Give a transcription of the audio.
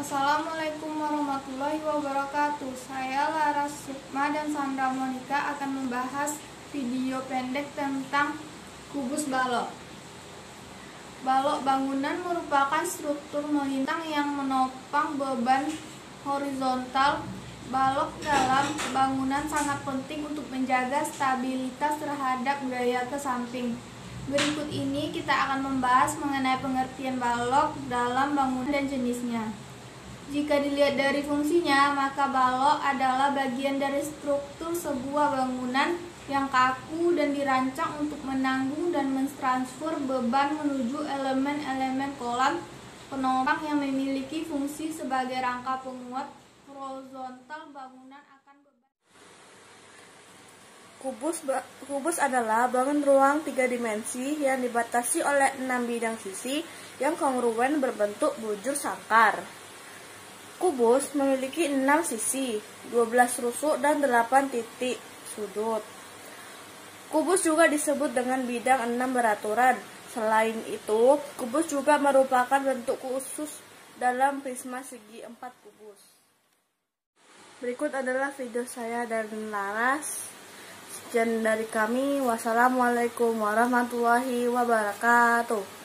Assalamualaikum warahmatullahi wabarakatuh. Saya Laras Sukma dan Sandra Monica akan membahas video pendek tentang kubus balok. Balok bangunan merupakan struktur melintang yang menopang beban horizontal. Balok dalam bangunan sangat penting untuk menjaga stabilitas terhadap gaya ke samping. Berikut ini kita akan membahas mengenai pengertian balok dalam bangunan dan jenisnya. Jika dilihat dari fungsinya, maka balok adalah bagian dari struktur sebuah bangunan yang kaku dan dirancang untuk menanggung dan mentransfer beban menuju elemen-elemen kolom penopang yang memiliki fungsi sebagai rangka penguat horizontal bangunan akan beban. Kubus adalah bangun ruang 3 dimensi yang dibatasi oleh 6 bidang sisi yang kongruen berbentuk bujur sangkar. Kubus memiliki 6 sisi, 12 rusuk dan 8 titik sudut. Kubus juga disebut dengan bidang 6 beraturan. Selain itu, kubus juga merupakan bentuk khusus dalam prisma segi 4 kubus. Berikut adalah video saya dan Laras. Sekian dari kami. Wassalamualaikum warahmatullahi wabarakatuh.